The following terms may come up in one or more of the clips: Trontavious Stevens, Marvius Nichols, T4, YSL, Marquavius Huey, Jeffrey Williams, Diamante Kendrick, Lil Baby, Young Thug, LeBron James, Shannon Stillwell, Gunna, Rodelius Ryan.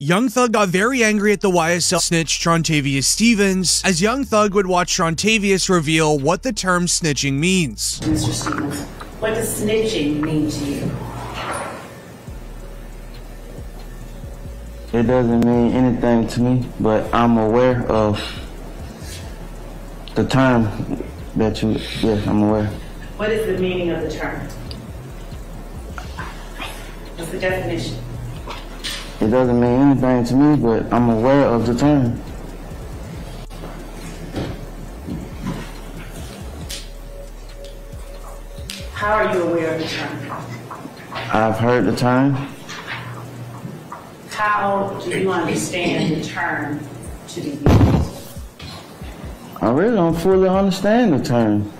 Young Thug got very angry at the YSL snitch Trontavious Stevens, as Young Thug would watch Trontavious reveal what the term snitching means. Mr. Stevens, what does snitching mean to you? It doesn't mean anything to me, but I'm aware of the term that you, yes, I'm aware. What is the meaning of the term? What's the definition? It doesn't mean anything to me, but I'm aware of the term. How are you aware of the term? I've heard the term. How do you understand the term to be used? I really don't fully understand the term.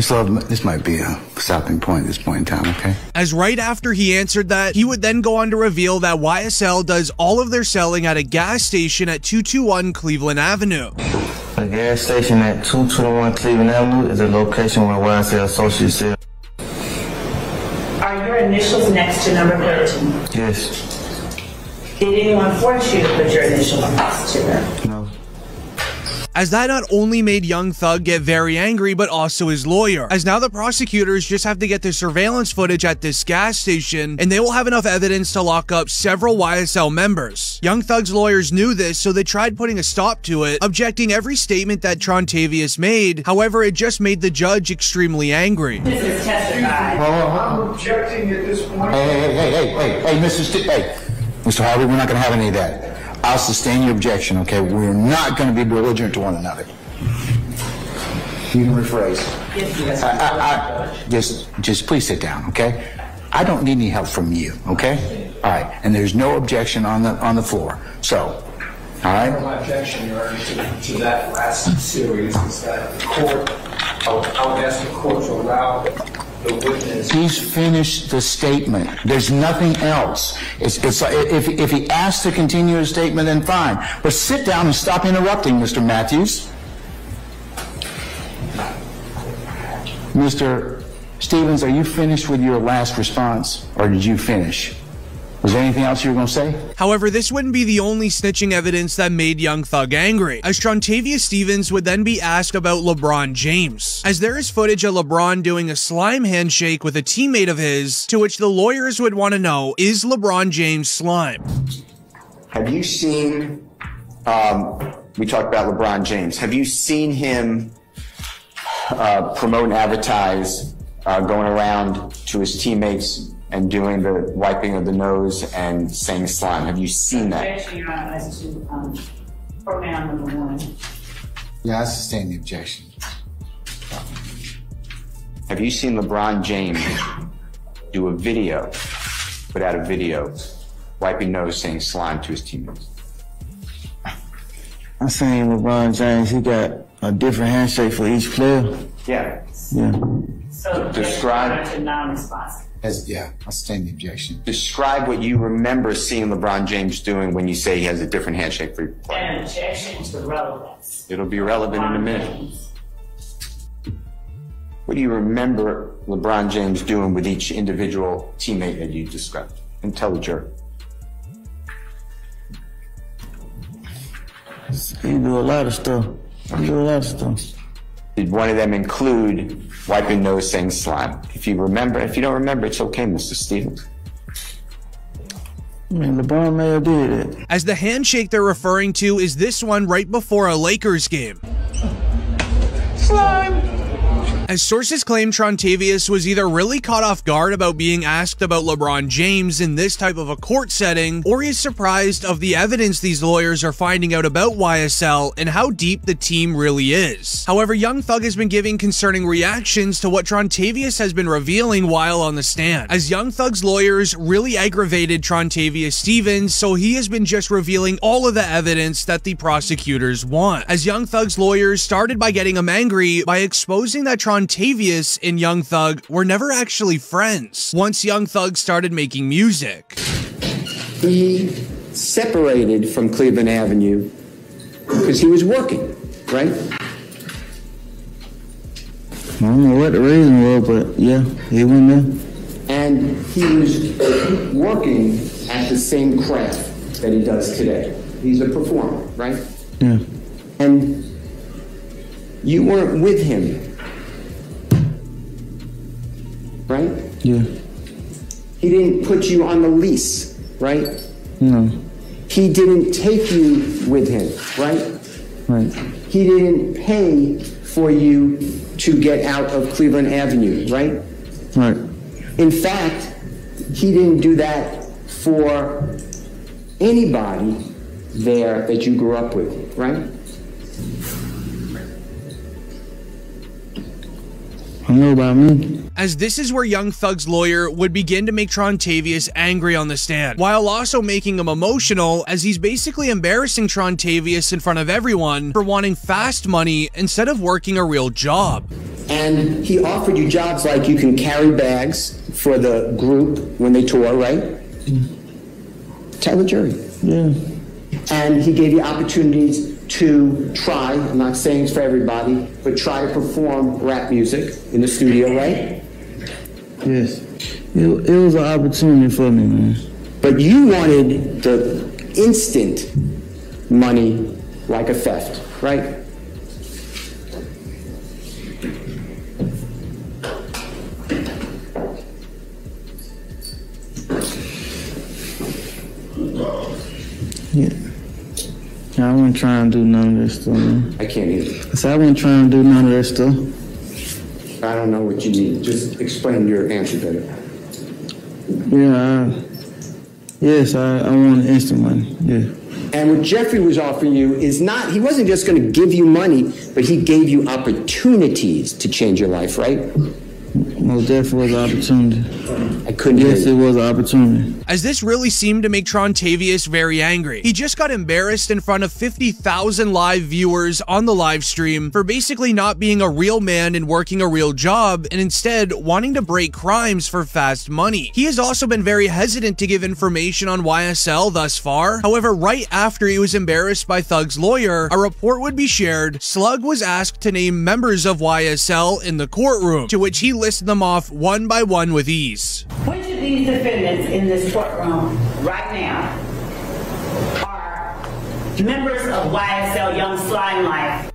So this might be a stopping point at this point in time, okay? As right after he answered that, he would then go on to reveal that YSL does all of their selling at a gas station at 221 Cleveland Avenue. A gas station at 221 Cleveland Avenue is a location where YSL associates sell. Are your initials next to number 13? Yes. Did anyone force you to put your initials next to them? No. As that not only made Young Thug get very angry, but also his lawyer, as now the prosecutors just have to get the surveillance footage at this gas station, and they will have enough evidence to lock up several YSL members. Young Thug's lawyers knew this, so they tried putting a stop to it, objecting every statement that Trontavious made. However, it just made the judge extremely angry. Mrs. Testified. I'm objecting at this point. Hey, Mr. Harvey, we're not going to have any of that. I'll sustain your objection, okay? We're not going to be belligerent to one another. You can rephrase. Yes, just please sit down, okay? I don't need any help from you, okay? All right, and there's no objection on the floor, so, all right? My objection, Your Honor, to that last series is that the court, I would ask the court to allow the witness. He's finished the statement. There's nothing else. It's like if he asks to continue his statement, then fine. But sit down and stop interrupting, Mr. Matthews. Mr. Stevens, are you finished with your last response, or did you finish? Was there anything else you were going to say? However, this wouldn't be the only snitching evidence that made Young Thug angry, as Trontavious Stevens would then be asked about LeBron James, as there is footage of LeBron doing a slime handshake with a teammate of his, to which the lawyers would want to know, is LeBron James slime? Have you seen, we talked about LeBron James, have you seen him promote and advertise going around to his teammates and doing the wiping of the nose and saying slime? Have you seen that? Yeah, I sustain the objection. Have you seen LeBron James do a video, without a video, wiping nose, saying slime to his teammates? I'm saying LeBron James, he got a different handshake for each player. Yeah. Yeah. So describe to non-responsive. Yeah, I'll stand the objection. Describe what you remember seeing LeBron James doing when you say he has a different handshake for your player. An objection to relevance. It'll be relevant in a minute. What do you remember LeBron James doing with each individual teammate that you described? And tell the jury. He do a lot of stuff. He do a lot of stuff. Did one of them include wiping nose, saying slime? If you remember, if you don't remember, it's okay, Mr. Stevens. I mean, LeBron may have did it. As the handshake they're referring to is this one right before a Lakers game. Slime! As sources claim Trontavious was either really caught off guard about being asked about LeBron James in this type of a court setting, or he's surprised of the evidence these lawyers are finding out about YSL and how deep the team really is. However, Young Thug has been giving concerning reactions to what Trontavious has been revealing while on the stand, as Young Thug's lawyers really aggravated Trontavious Stevens, so he has been just revealing all of the evidence that the prosecutors want, as Young Thug's lawyers started by getting him angry by exposing that Trontavious and Young Thug were never actually friends once Young Thug started making music. He separated from Cleveland Avenue because he was working, right? I don't know what the reason was, but yeah, he went there. And he was working at the same craft. that he does today. He's a performer, right? Yeah. And you weren't with him, right? Yeah. He didn't put you on the lease, right? No. He didn't take you with him, right? Right. He didn't pay for you to get out of Cleveland Avenue, right? Right. In fact, he didn't do that for anybody there that you grew up with, right? I don't know about me. As this is where Young Thug's lawyer would begin to make Trontavious angry on the stand, while also making him emotional, as he's basically embarrassing Trontavious in front of everyone for wanting fast money instead of working a real job. And he offered you jobs like you can carry bags for the group when they tour, right? Mm. Tell the jury. Yeah. And he gave you opportunities to try, I'm not saying it's for everybody, but try to perform rap music in the studio, right? Yes. It was an opportunity for me, man. But you wanted the instant money like a theft, right? Yeah. I wasn't trying to do none of this stuff, man. I can't either. So I wasn't trying to do none of this stuff. I don't know what you need. Just explain your answer better. Yeah, I want instant money, yeah. And what Jeffrey was offering you is not, he wasn't just going to give you money, but he gave you opportunities to change your life, right? Well, definitely was an opportunity. I couldn't. Yes, it was an opportunity. As this really seemed to make Trontavious very angry. He just got embarrassed in front of 50,000 live viewers on the live stream for basically not being a real man and working a real job, and instead wanting to break crimes for fast money. He has also been very hesitant to give information on YSL thus far. However, right after he was embarrassed by Thug's lawyer, a report would be shared. Slug was asked to name members of YSL in the courtroom, to which he listed them off one by one with ease. Which of these defendants in this courtroom right now are members of YSL Young Slime Life?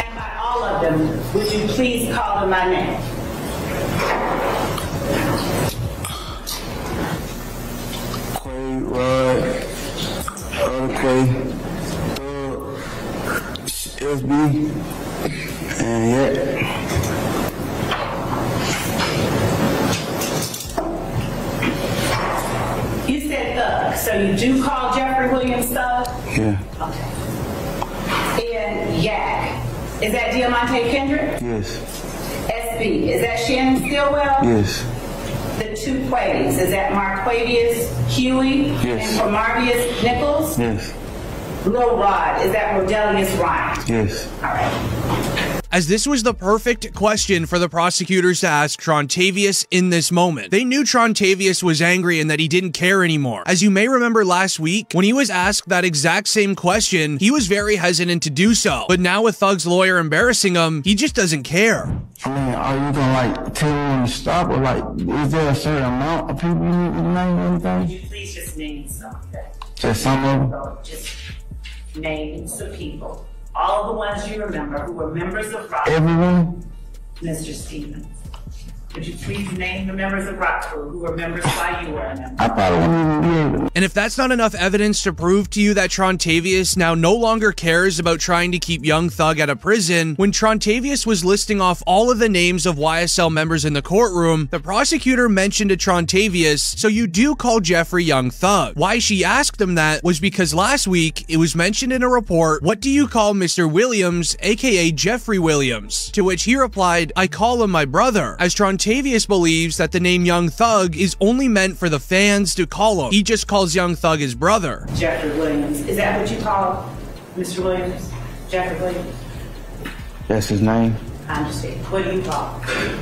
And by all of them, would you please call them my name? SB, and yeah. You said Thug, so you do call Jeffrey Williams Thug? Yeah. Okay. And Yak, is that Diamante Kendrick? Yes. SB, is that Shannon Stillwell? Yes. The two Quavies, is that Marquavius Huey? Yes. And Marvius Nichols? Yes. Lil Rod, is that Rodelius Ryan? Yes. All right. As this was the perfect question for the prosecutors to ask Trontavious in this moment. They knew Trontavious was angry and that he didn't care anymore. As you may remember last week, when he was asked that exact same question, he was very hesitant to do so. But now with Thug's lawyer embarrassing him, he just doesn't care. I mean, are you gonna like tell him to stop, or like, is there a certain amount of people you need to name or anything? Would you please just name something? Just some of them? Just names of people, all the ones you remember who were members of Rock. Everyone? Mr. Stevens, would you please name the members of Rock Crew who were members while you were a member? I probably wouldn't be able. And if that's not enough evidence to prove to you that Trontavious now no longer cares about trying to keep Young Thug out of prison, when Trontavious was listing off all of the names of YSL members in the courtroom, the prosecutor mentioned to Trontavious, so you do call Jeffrey Young Thug. Why she asked him that was because last week, it was mentioned in a report, what do you call Mr. Williams, aka Jeffrey Williams? To which he replied, I call him my brother, as Trontavious believes that the name Young Thug is only meant for the fans to call him. He just calls Young Thug his brother. Jeffrey Williams. Is that what you call Mr. Williams? Jeffrey Williams? That's his name. I understand. What do you call him?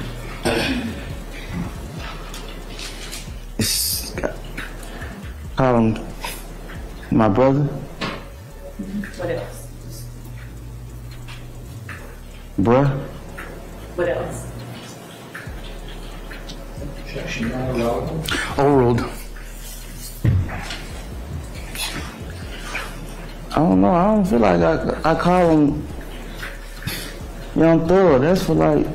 Call him my brother. What What else? Bruh. What else? Overruled. I don't know. I don't feel like I call him Young Thug. That's for like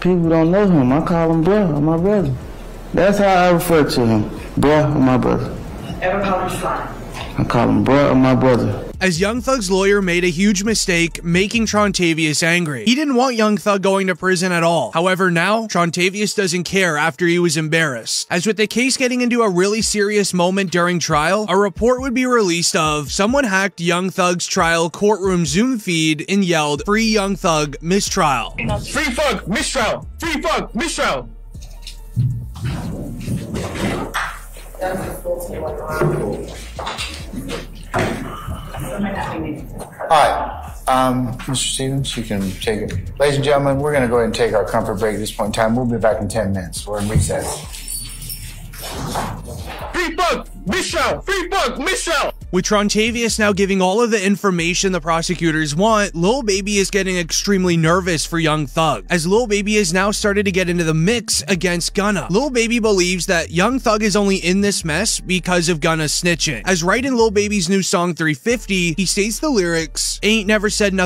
people don't know him. I call him bruh or my brother. That's how I refer to him. Bruh or my brother. Ever call him Sly? I call him bruh or my brother. As Young Thug's lawyer made a huge mistake, making Trontavious angry. He didn't want Young Thug going to prison at all. However, now, Trontavious doesn't care after he was embarrassed. As with the case getting into a really serious moment during trial, a report would be released of someone hacked Young Thug's trial courtroom Zoom feed and yelled, "Free Young Thug, mistrial. Free Thug, mistrial. Free Thug, mistrial." Alright, Mr. Stevens, you can take it. Ladies and gentlemen, we're going to go ahead and take our comfort break at this point in time. We'll be back in 10 minutes. We're in recess. Free Thug, mistrial! Free Thug, mistrial! With Trontavious now giving all of the information the prosecutors want, Lil Baby is getting extremely nervous for Young Thug, as Lil Baby has now started to get into the mix against Gunna. Lil Baby believes that Young Thug is only in this mess because of Gunna snitching, as right in Lil Baby's new song 350, he states the lyrics, "Ain't never said nothing